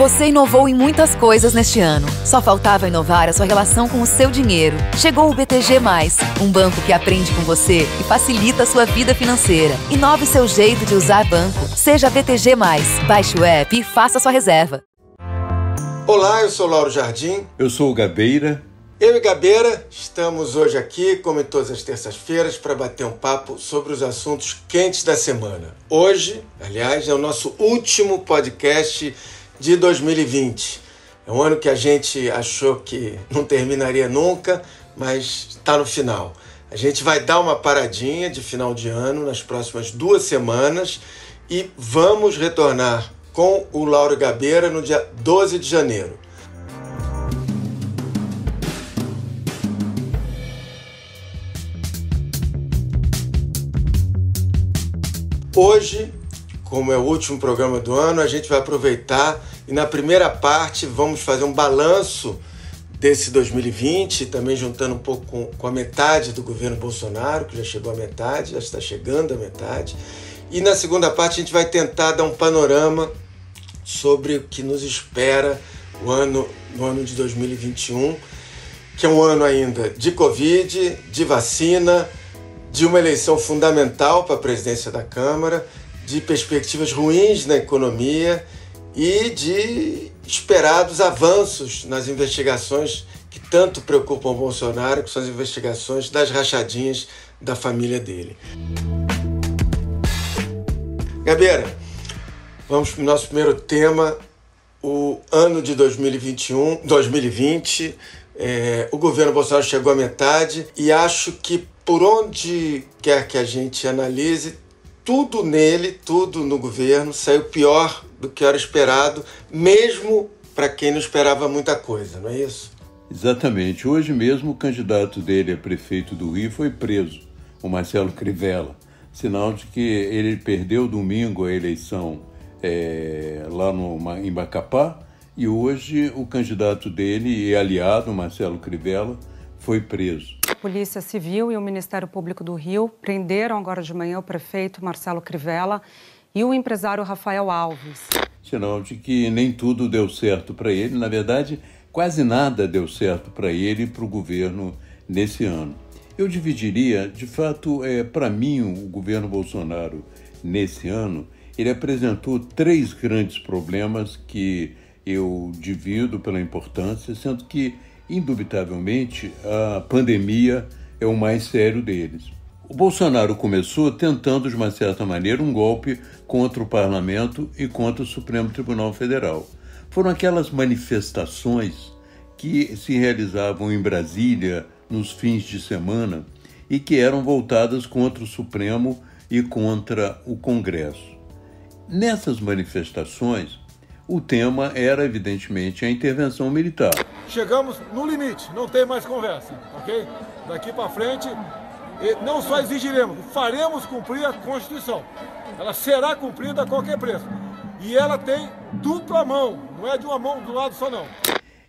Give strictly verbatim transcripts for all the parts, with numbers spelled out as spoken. Você inovou em muitas coisas neste ano. Só faltava inovar a sua relação com o seu dinheiro. Chegou o B T G Mais, um banco que aprende com você e facilita a sua vida financeira. Inove seu jeito de usar banco. Seja B T G Mais. Baixe o app e faça sua reserva. Olá, eu sou Lauro Jardim. Eu sou o Gabeira. Eu e Gabeira estamos hoje aqui, como em todas as terças-feiras, para bater um papo sobre os assuntos quentes da semana. Hoje, aliás, é o nosso último podcast de dois mil e vinte. É um ano que a gente achou que não terminaria nunca, mas está no final. A gente vai dar uma paradinha de final de ano nas próximas duas semanas e vamos retornar com o Lauro Gabeira no dia doze de janeiro. Hoje, como é o último programa do ano, a gente vai aproveitar e na primeira parte vamos fazer um balanço desse dois mil e vinte, também juntando um pouco com, com a metade do governo Bolsonaro, que já chegou à metade, já está chegando à metade. E na segunda parte a gente vai tentar dar um panorama sobre o que nos espera o ano, no ano de dois mil e vinte e um, que é um ano ainda de Covid, de vacina, de uma eleição fundamental para a presidência da Câmara, de perspectivas ruins na economia e de esperados avanços nas investigações que tanto preocupam o Bolsonaro, que são as investigações das rachadinhas da família dele. Gabeira, vamos para o nosso primeiro tema, o ano de dois mil e vinte e um, dois mil e vinte. É, o governo Bolsonaro chegou à metade e acho que por onde quer que a gente analise, tudo nele, tudo no governo, saiu pior do que era esperado, mesmo para quem não esperava muita coisa, não é isso? Exatamente. Hoje mesmo o candidato dele a prefeito do Rio foi preso, o Marcelo Crivella. Sinal de que ele perdeu domingo a eleição é, lá no, em Macapá e hoje o candidato dele e aliado, Marcelo Crivella, foi preso. A Polícia Civil e o Ministério Público do Rio prenderam agora de manhã o prefeito Marcelo Crivella e o empresário Rafael Alves. Sinal de que nem tudo deu certo para ele, na verdade, quase nada deu certo para ele e para o governo nesse ano. Eu dividiria, de fato, é, para mim, o governo Bolsonaro, nesse ano, ele apresentou três grandes problemas que eu divido pela importância, sendo que, indubitavelmente, a pandemia é o mais sério deles. O Bolsonaro começou tentando, de uma certa maneira, um golpe contra o parlamento e contra o Supremo Tribunal Federal. Foram aquelas manifestações que se realizavam em Brasília, nos fins de semana, e que eram voltadas contra o Supremo e contra o Congresso. Nessas manifestações, o tema era, evidentemente, a intervenção militar. Chegamos no limite, não tem mais conversa, ok? Daqui para frente, não só exigiremos, faremos cumprir a Constituição. Ela será cumprida a qualquer preço. E ela tem dupla mão, não é de uma mão do lado só, não.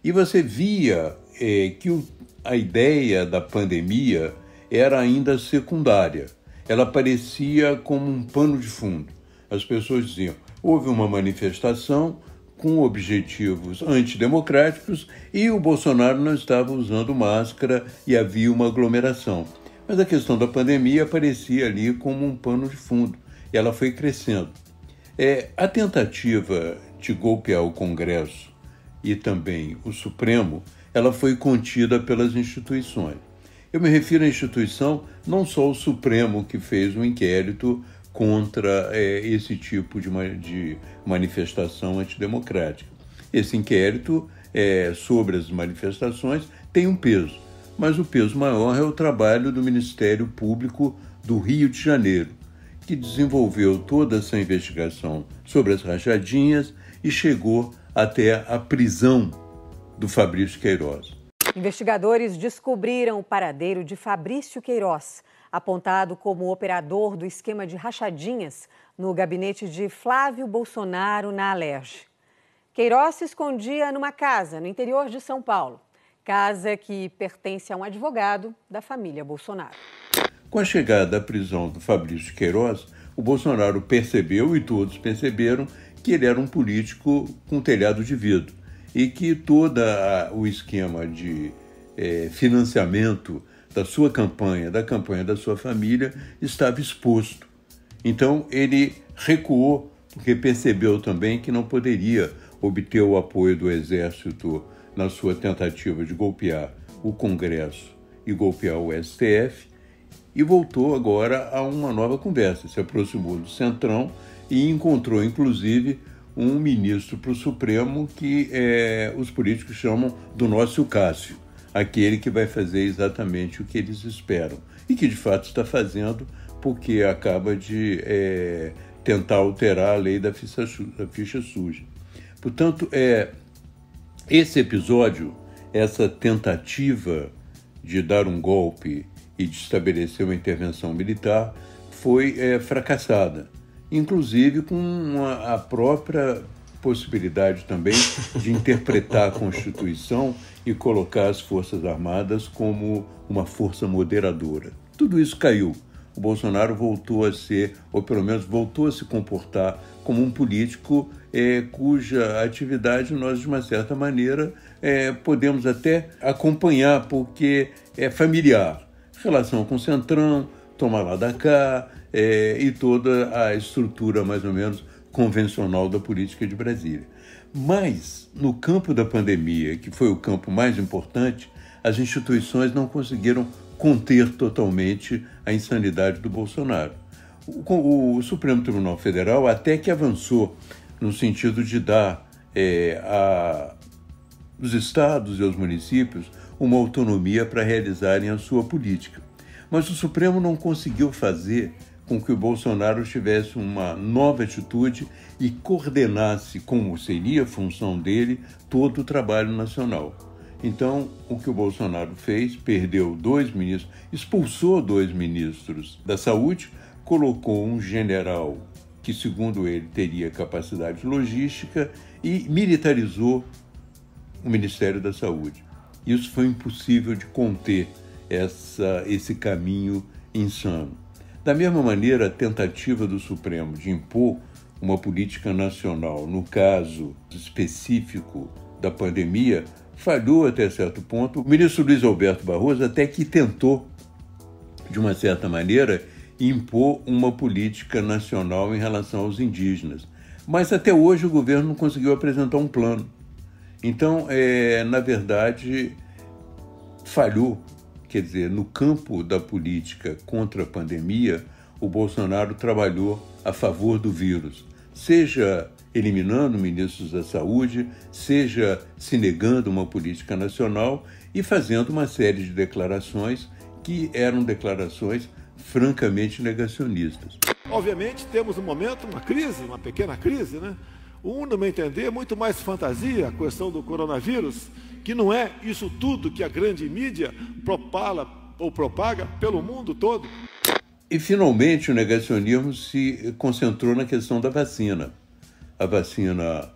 E você via eh, que o A ideia da pandemia era ainda secundária. Ela parecia como um pano de fundo. As pessoas diziam, houve uma manifestação com objetivos antidemocráticos e o Bolsonaro não estava usando máscara e havia uma aglomeração. Mas a questão da pandemia aparecia ali como um pano de fundo. E ela foi crescendo. É, a tentativa de golpear o Congresso e também o Supremo, ela foi contida pelas instituições. Eu me refiro à instituição, não só o Supremo, que fez um inquérito contra é, esse tipo de, de manifestação antidemocrática. Esse inquérito é, sobre as manifestações tem um peso, mas o peso maior é o trabalho do Ministério Público do Rio de Janeiro, que desenvolveu toda essa investigação sobre as rachadinhas e chegou até a prisão do Fabrício Queiroz. Investigadores descobriram o paradeiro de Fabrício Queiroz, apontado como operador do esquema de rachadinhas no gabinete de Flávio Bolsonaro na Alerj. Queiroz se escondia numa casa no interior de São Paulo, casa que pertence a um advogado da família Bolsonaro. Com a chegada à prisão do Fabrício Queiroz, o Bolsonaro percebeu, e todos perceberam, que ele era um político com telhado de vidro e que todo o esquema de é, financiamento da sua campanha, da campanha da sua família, estava exposto. Então ele recuou, porque percebeu também que não poderia obter o apoio do Exército na sua tentativa de golpear o Congresso e golpear o S T F, e voltou agora a uma nova conversa, se aproximou do Centrão e encontrou, inclusive, um ministro para o Supremo que é, os políticos chamam do nosso Cássio, aquele que vai fazer exatamente o que eles esperam, e que de fato está fazendo, porque acaba de é, tentar alterar a lei da ficha, da ficha suja. Portanto, é, esse episódio, essa tentativa de dar um golpe e de estabelecer uma intervenção militar, foi é, fracassada, inclusive com uma, a própria possibilidade também de interpretar a Constituição e colocar as Forças Armadas como uma força moderadora. Tudo isso caiu. O Bolsonaro voltou a ser, ou pelo menos voltou a se comportar como um político é, cuja atividade nós, de uma certa maneira, é, podemos até acompanhar, porque é familiar. Relação com o Centrão, toma lá da cá, é, e toda a estrutura mais ou menos convencional da política de Brasília. Mas, no campo da pandemia, que foi o campo mais importante, as instituições não conseguiram conter totalmente a insanidade do Bolsonaro. O, o Supremo Tribunal Federal até que avançou no sentido de dar é, a, aos estados e aos municípios uma autonomia para realizarem a sua política. Mas o Supremo não conseguiu fazer com que o Bolsonaro tivesse uma nova atitude e coordenasse, como seria a função dele, todo o trabalho nacional. Então, o que o Bolsonaro fez, perdeu dois ministros, expulsou dois ministros da Saúde, colocou um general que, segundo ele, teria capacidade logística e militarizou o Ministério da Saúde. Isso foi impossível de conter essa, esse caminho insano. Da mesma maneira, a tentativa do Supremo de impor uma política nacional, no caso específico da pandemia, falhou até certo ponto. O ministro Luiz Alberto Barroso até que tentou, de uma certa maneira, impor uma política nacional em relação aos indígenas. Mas até hoje o governo não conseguiu apresentar um plano. Então, é, na verdade, falhou. Quer dizer, no campo da política contra a pandemia, o Bolsonaro trabalhou a favor do vírus, seja eliminando ministros da saúde, seja se negando uma política nacional e fazendo uma série de declarações que eram declarações francamente negacionistas. Obviamente temos no momento uma crise, uma pequena crise, né? Um, no meu entender, muito mais fantasia a questão do coronavírus, que não é isso tudo que a grande mídia propala ou propaga pelo mundo todo. E finalmente o negacionismo se concentrou na questão da vacina. A vacina,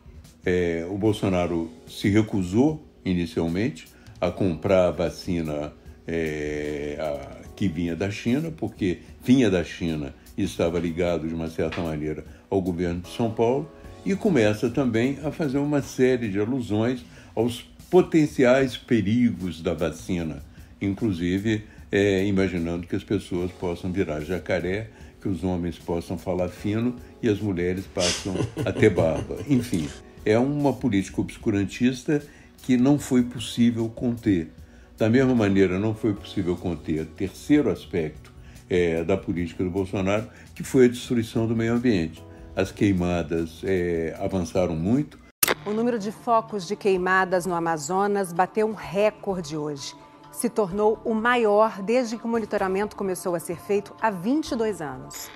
é, o Bolsonaro se recusou inicialmente a comprar a vacina é, a, que vinha da China, porque vinha da China e estava ligado, de uma certa maneira, ao governo de São Paulo, e começa também a fazer uma série de alusões aos potenciais perigos da vacina, inclusive é, imaginando que as pessoas possam virar jacaré, que os homens possam falar fino e as mulheres passam a ter barba. Enfim, é uma política obscurantista que não foi possível conter. Da mesma maneira, não foi possível conter o terceiro aspecto é, da política do Bolsonaro, que foi a destruição do meio ambiente. As queimadas é, avançaram muito. O número de focos de queimadas no Amazonas bateu um recorde hoje. Se tornou o maior desde que o monitoramento começou a ser feito há vinte e dois anos.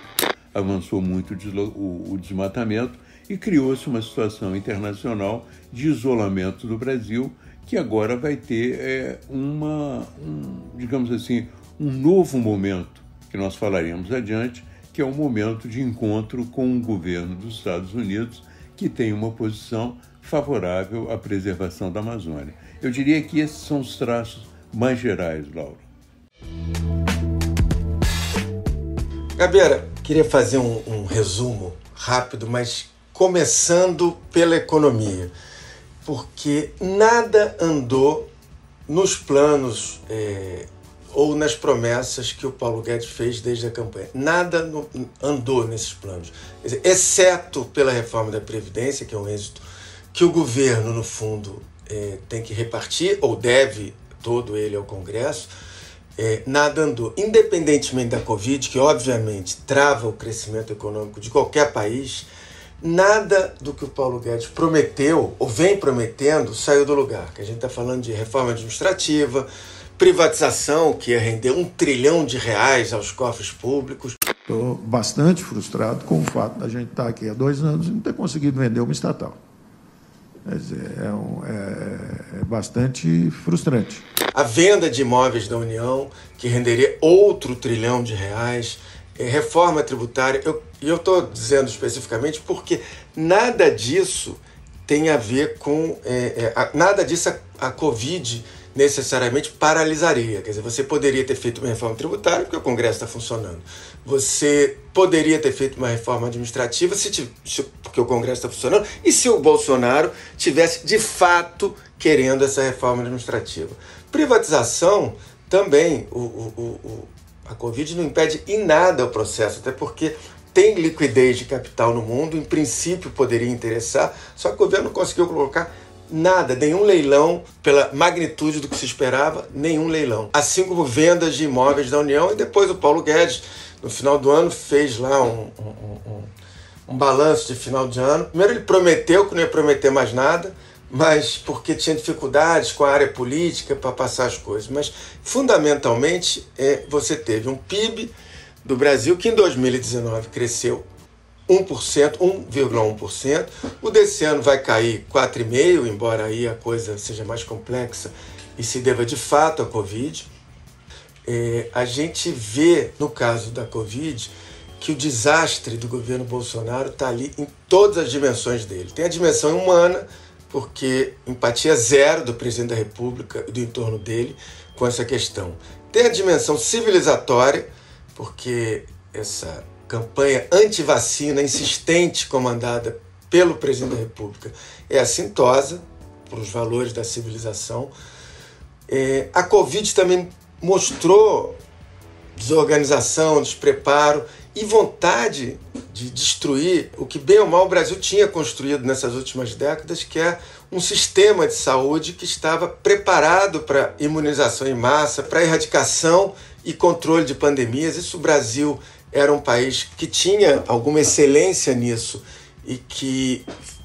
Avançou muito o desmatamento e criou-se uma situação internacional de isolamento do Brasil, que agora vai ter é, uma, um, digamos assim, um novo momento, que nós falaremos adiante, que é o momento de encontro com o governo dos Estados Unidos, que tem uma posição favorável à preservação da Amazônia. Eu diria que esses são os traços mais gerais, Lauro. Gabeira, queria fazer um, um resumo rápido, mas começando pela economia, porque nada andou nos planos eh, ou nas promessas que o Paulo Guedes fez desde a campanha. Nada no, andou nesses planos, exceto pela reforma da Previdência, que é um êxito que o governo, no fundo, eh, tem que repartir, ou deve todo ele ao Congresso. É, nada andou. Independentemente da Covid, que obviamente trava o crescimento econômico de qualquer país, nada do que o Paulo Guedes prometeu, ou vem prometendo, saiu do lugar. Que a gente está falando de reforma administrativa, privatização, que ia render um trilhão de reais aos cofres públicos. Estou bastante frustrado com o fato da gente estar aqui há dois anos e não ter conseguido vender uma estatal. Quer dizer, é, um, é, é bastante frustrante. A venda de imóveis da União, que renderia outro trilhão de reais, reforma tributária, e eu estou dizendo especificamente porque nada disso tem a ver com... É, é, a, nada disso a, a Covid necessariamente paralisaria. Quer dizer, você poderia ter feito uma reforma tributária porque o Congresso está funcionando. Você poderia ter feito uma reforma administrativa se, se, porque o Congresso está funcionando e se o Bolsonaro tivesse, de fato, querendo essa reforma administrativa. Privatização também, o, o, o, a Covid não impede em nada o processo, até porque tem liquidez de capital no mundo, em princípio poderia interessar, só que o governo não conseguiu colocar nada, nenhum leilão, pela magnitude do que se esperava, nenhum leilão. Assim como vendas de imóveis da União, e depois o Paulo Guedes, no final do ano, fez lá um, um, um, um balanço de final de ano. Primeiro ele prometeu que não ia prometer mais nada, mas porque tinha dificuldades com a área política para passar as coisas. Mas, fundamentalmente, é, você teve um P I B do Brasil que em dois mil e dezenove cresceu um por cento, um vírgula um por cento. O desse ano vai cair quatro vírgula cinco por cento, embora aí a coisa seja mais complexa e se deva de fato à Covid. É, a gente vê, no caso da Covid, que o desastre do governo Bolsonaro está ali em todas as dimensões dele. Tem a dimensão humana, porque empatia zero do presidente da República e do entorno dele com essa questão. Tem a dimensão civilizatória, porque essa campanha anti-vacina insistente comandada pelo presidente da República é assintosa para os valores da civilização. É, a Covid também mostrou desorganização, despreparo e vontade de destruir o que, bem ou mal, o Brasil tinha construído nessas últimas décadas, que é um sistema de saúde que estava preparado para imunização em massa, para erradicação e controle de pandemias. Isso, o Brasil era um país que tinha alguma excelência nisso e que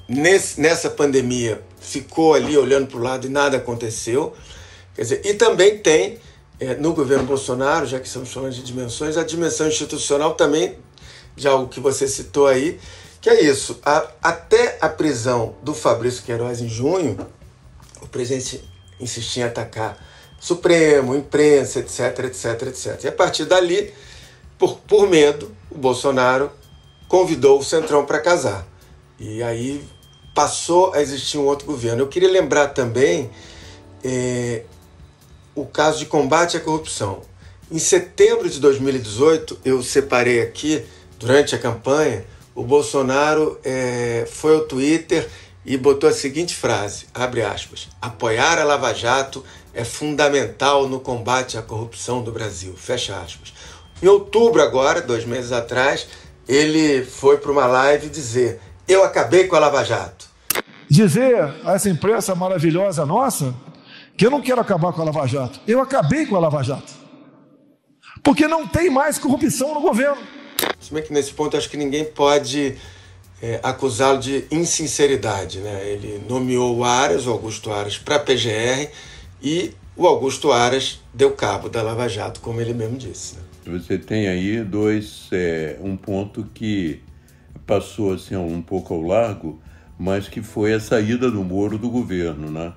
nesse, nessa pandemia ficou ali olhando para o lado e nada aconteceu. Quer dizer, e também tem, é, no governo Bolsonaro, já que estamos falando de dimensões, a dimensão institucional também, de algo que você citou aí, que é isso. A, até a prisão do Fabrício Queiroz em junho, o presidente insistia em atacar Supremo, imprensa, etc, etc, etc. E a partir dali, por, por medo, o Bolsonaro convidou o Centrão para casar. E aí passou a existir um outro governo. Eu queria lembrar também é, o caso de combate à corrupção. Em setembro de dois mil e dezoito, eu separei aqui, durante a campanha, o Bolsonaro é, foi ao Twitter e botou a seguinte frase, abre aspas, apoiar a Lava Jato é fundamental no combate à corrupção do Brasil, fecha aspas. Em outubro agora, dois meses atrás, ele foi para uma live dizer, eu acabei com a Lava Jato. Dizer a essa imprensa maravilhosa nossa que eu não quero acabar com a Lava Jato, eu acabei com a Lava Jato, porque não tem mais corrupção no governo. Se bem que nesse ponto acho que ninguém pode é, acusá-lo de insinceridade, né? Ele nomeou o Aras, o Augusto Aras, para a P G R e o Augusto Aras deu cabo da Lava Jato, como ele mesmo disse. Né? Você tem aí dois, é, um ponto que passou assim, um pouco ao largo, mas que foi a saída do Moro do governo, né?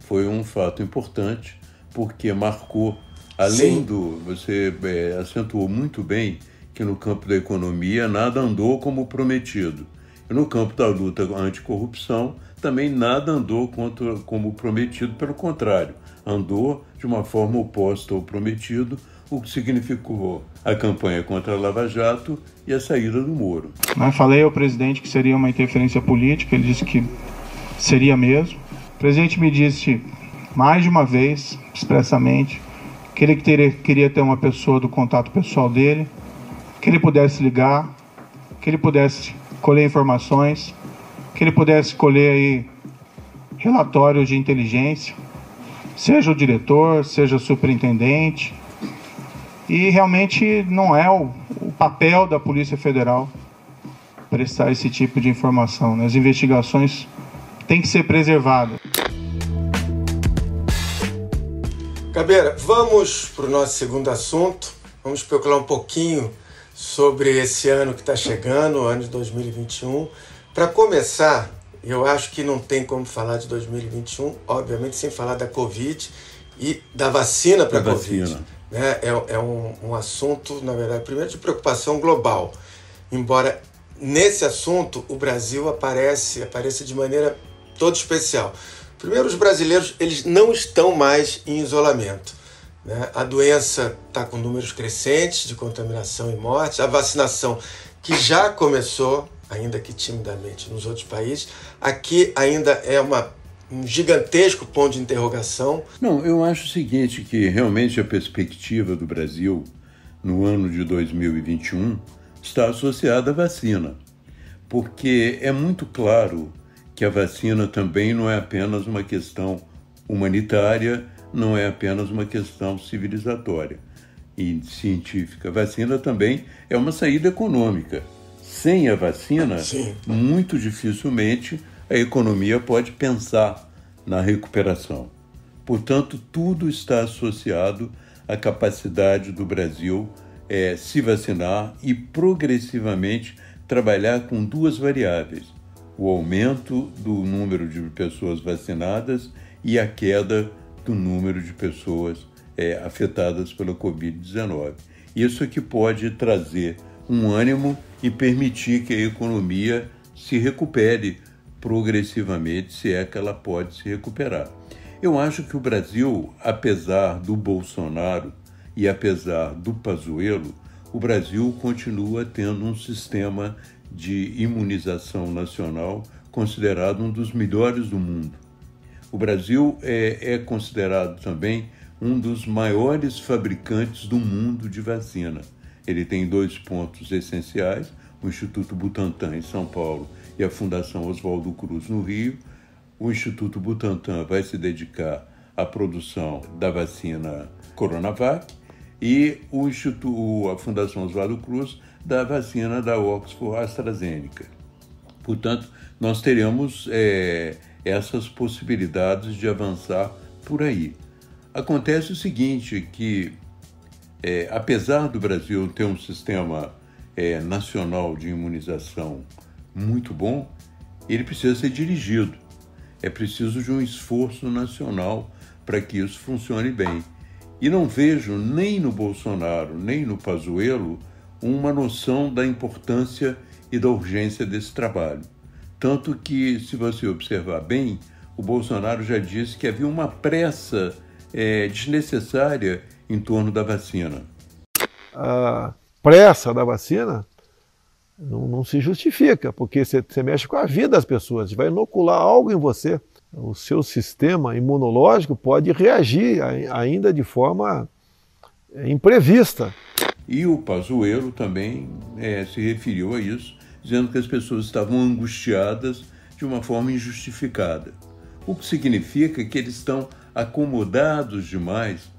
Foi um fato importante, porque marcou, além Sim. do... Você é, acentuou muito bem que no campo da economia nada andou como prometido. E no campo da luta anticorrupção também nada andou contra, como prometido, pelo contrário, andou de uma forma oposta ao prometido, o que significou a campanha contra a Lava Jato e a saída do Moro. Eu falei ao presidente que seria uma interferência política, ele disse que seria mesmo. O presidente me disse mais de uma vez, expressamente, que ele teria, queria ter uma pessoa do contato pessoal dele, que ele pudesse ligar, que ele pudesse colher informações, que ele pudesse colher aí relatórios de inteligência, seja o diretor, seja o superintendente. E realmente não é o, o papel da Polícia Federal prestar esse tipo de informação, né? As investigações têm que ser preservadas. Gabeira, vamos para o nosso segundo assunto. Vamos especular um pouquinho sobre esse ano que está chegando, o ano de dois mil e vinte e um. Para começar, eu acho que não tem como falar de dois mil e vinte e um, obviamente, sem falar da Covid e da vacina para a Covid. Né? É, é um, um assunto, na verdade, primeiro de preocupação global. Embora nesse assunto o Brasil aparece, aparece de maneira toda especial. Primeiro, os brasileiros eles não estão mais em isolamento. Né? A doença está com números crescentes de contaminação e mortes. A vacinação, que já começou, ainda que timidamente, nos outros países, aqui ainda é uma um gigantesco ponto de interrogação. Não, eu acho o seguinte, que realmente a perspectiva do Brasil no ano de dois mil e vinte e um está associada à vacina, porque é muito claro que a vacina também não é apenas uma questão humanitária, não é apenas uma questão civilizatória e científica. A vacina também é uma saída econômica. Sem a vacina, sim, muito dificilmente a economia pode pensar na recuperação. Portanto, tudo está associado à capacidade do Brasil é, se vacinar e progressivamente trabalhar com duas variáveis: o aumento do número de pessoas vacinadas e a queda do número de pessoas é, afetadas pela covid dezenove. Isso é que pode trazer um ânimo e permitir que a economia se recupere progressivamente, se é que ela pode se recuperar. Eu acho que o Brasil, apesar do Bolsonaro e apesar do Pazuello, o Brasil continua tendo um sistema de imunização nacional considerado um dos melhores do mundo. O Brasil é, é considerado também um dos maiores fabricantes do mundo de vacina. Ele tem dois pontos essenciais, o Instituto Butantan em São Paulo e a Fundação Oswaldo Cruz no Rio. O Instituto Butantan vai se dedicar à produção da vacina Coronavac e o Instituto, a Fundação Oswaldo Cruz da vacina da Oxford-AstraZeneca. Portanto, nós teremos é, essas possibilidades de avançar por aí. Acontece o seguinte, que É, apesar do Brasil ter um sistema é, nacional de imunização muito bom, ele precisa ser dirigido. É preciso de um esforço nacional para que isso funcione bem. E não vejo nem no Bolsonaro, nem no Pazuello, uma noção da importância e da urgência desse trabalho. Tanto que, se você observar bem, o Bolsonaro já disse que havia uma pressa é, desnecessária em torno da vacina. A pressa da vacina não, não se justifica, porque você, você mexe com a vida das pessoas, vai inocular algo em você. O seu sistema imunológico pode reagir ainda de forma imprevista. E o Pazuello também é, se referiu a isso, dizendo que as pessoas estavam angustiadas de uma forma injustificada, o que significa que eles estão acomodados demais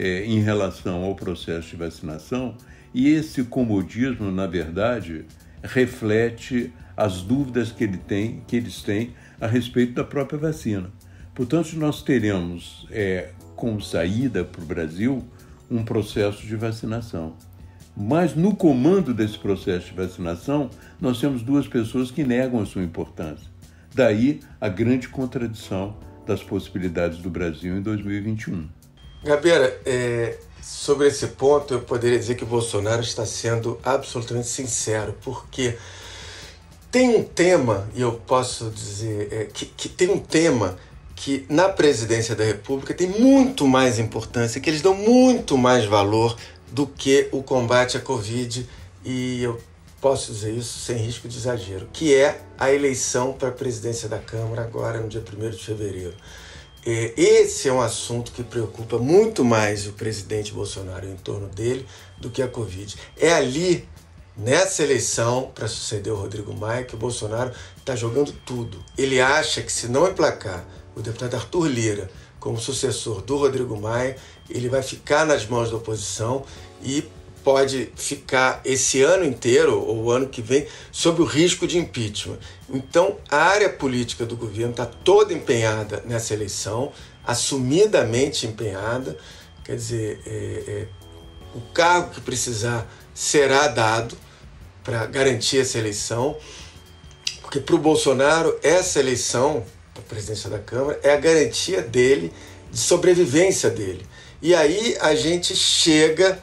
É, em relação ao processo de vacinação, e esse comodismo, na verdade, reflete as dúvidas que, ele tem, que eles têm a respeito da própria vacina. Portanto, nós teremos, é, como saída para o Brasil, um processo de vacinação. Mas no comando desse processo de vacinação, nós temos duas pessoas que negam a sua importância. Daí a grande contradição das possibilidades do Brasil em dois mil e vinte e um. Gabeira, é, sobre esse ponto eu poderia dizer que o Bolsonaro está sendo absolutamente sincero, porque tem um tema, e eu posso dizer, é, que, que tem um tema que na presidência da República tem muito mais importância, que eles dão muito mais valor do que o combate à Covid, e eu posso dizer isso sem risco de exagero, que é a eleição para a presidência da Câmara agora no dia primeiro de fevereiro. Esse é um assunto que preocupa muito mais o presidente Bolsonaro e em torno dele do que a Covid. É ali, nessa eleição, para suceder o Rodrigo Maia, que o Bolsonaro está jogando tudo. Ele acha que se não emplacar o deputado Arthur Lira como sucessor do Rodrigo Maia, ele vai ficar nas mãos da oposição e pode ficar esse ano inteiro ou o ano que vem sob o risco de impeachment. Então, a área política do governo está toda empenhada nessa eleição, assumidamente empenhada. Quer dizer, é, é, o cargo que precisar será dado para garantir essa eleição, porque para o Bolsonaro essa eleição, a presidência da Câmara, é a garantia dele, de sobrevivência dele. E aí a gente chega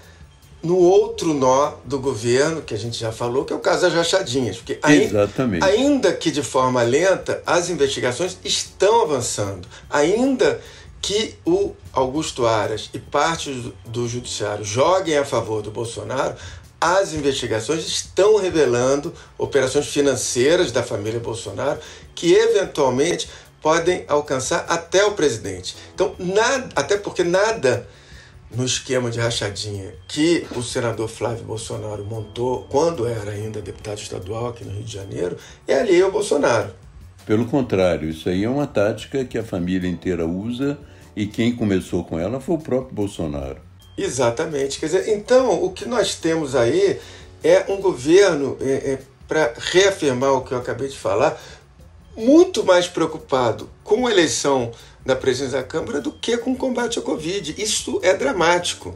no outro nó do governo, que a gente já falou, que é o caso das rachadinhas. Porque ainda, ainda que de forma lenta, as investigações estão avançando. Ainda que o Augusto Aras e parte do, do judiciário joguem a favor do Bolsonaro, as investigações estão revelando operações financeiras da família Bolsonaro que, eventualmente, podem alcançar até o presidente. Então, nada, até porque nada no esquema de rachadinha que o senador Flávio Bolsonaro montou quando era ainda deputado estadual aqui no Rio de Janeiro é alheio ao Bolsonaro. Pelo contrário, isso aí é uma tática que a família inteira usa e quem começou com ela foi o próprio Bolsonaro. Exatamente. Quer dizer, então, o que nós temos aí é um governo, é, é, para reafirmar o que eu acabei de falar, muito mais preocupado com a eleição da presidência da Câmara do que com o combate à Covid. Isso é dramático.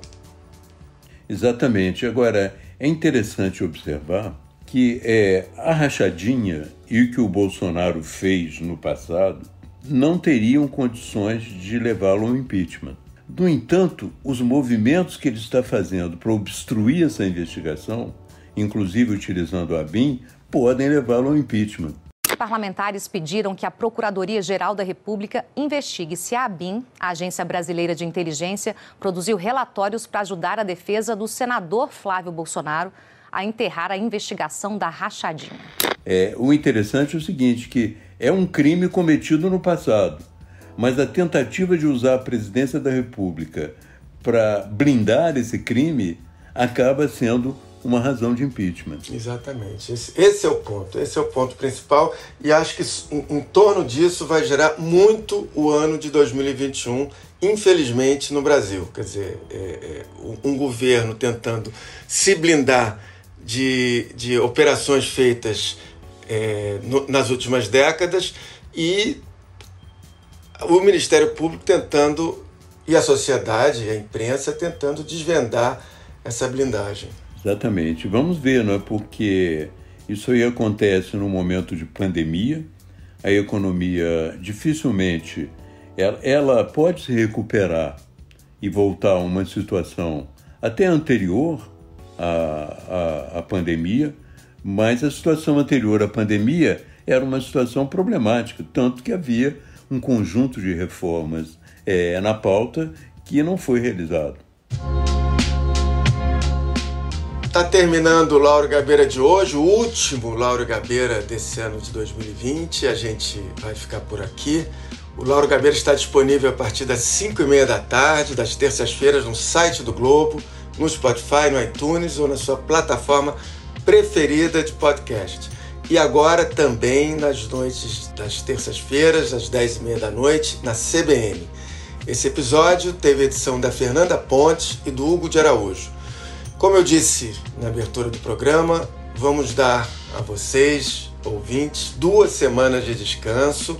Exatamente. Agora, é interessante observar que é, a rachadinha e o que o Bolsonaro fez no passado não teriam condições de levá-lo ao impeachment. No entanto, os movimentos que ele está fazendo para obstruir essa investigação, inclusive utilizando a ABIN, podem levá-lo ao impeachment. Parlamentares pediram que a Procuradoria-Geral da República investigue se a ABIN, a Agência Brasileira de Inteligência, produziu relatórios para ajudar a defesa do senador Flávio Bolsonaro a enterrar a investigação da rachadinha. É, o interessante é o seguinte, que é um crime cometido no passado, mas a tentativa de usar a presidência da República para blindar esse crime acaba sendo uma razão de impeachment. Exatamente. Esse, esse é o ponto. Esse é o ponto principal. E acho que em, em torno disso vai gerar muito o ano de dois mil e vinte e um, infelizmente, no Brasil. Quer dizer, é, é, um governo tentando se blindar de, de operações feitas é, no, nas últimas décadas e o Ministério Público tentando, e a sociedade, e a imprensa, tentando desvendar essa blindagem. Exatamente. Vamos ver, não é? Porque isso aí acontece num momento de pandemia, a economia dificilmente, ela, ela pode se recuperar e voltar a uma situação até anterior à, à, à pandemia, mas a situação anterior à pandemia era uma situação problemática, tanto que havia um conjunto de reformas é, na pauta que não foi realizado. Está terminando o Lauro Gabeira de hoje, o último Lauro Gabeira desse ano de dois mil e vinte. A gente vai ficar por aqui. O Lauro Gabeira está disponível a partir das cinco e meia da tarde, das terças-feiras, no site do Globo, no Spotify, no iTunes ou na sua plataforma preferida de podcast. E agora também nas noites das terças-feiras, às dez e meia da noite, na C B N. Esse episódio teve edição da Fernanda Pontes e do Hugo de Araújo. Como eu disse na abertura do programa, vamos dar a vocês, ouvintes, duas semanas de descanso.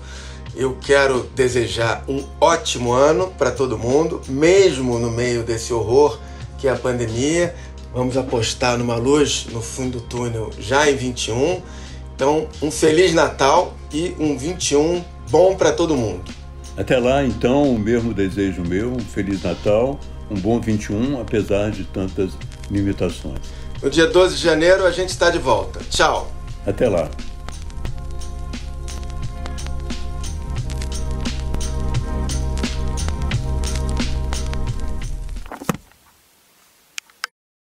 Eu quero desejar um ótimo ano para todo mundo, mesmo no meio desse horror que é a pandemia. Vamos apostar numa luz no fim do túnel já em vinte e um. Então, um Feliz Natal e um vinte e um bom para todo mundo. Até lá, então, o mesmo desejo meu, um Feliz Natal, um bom vinte e um, apesar de tantas limitações. No dia doze de janeiro, a gente está de volta. Tchau. Até lá.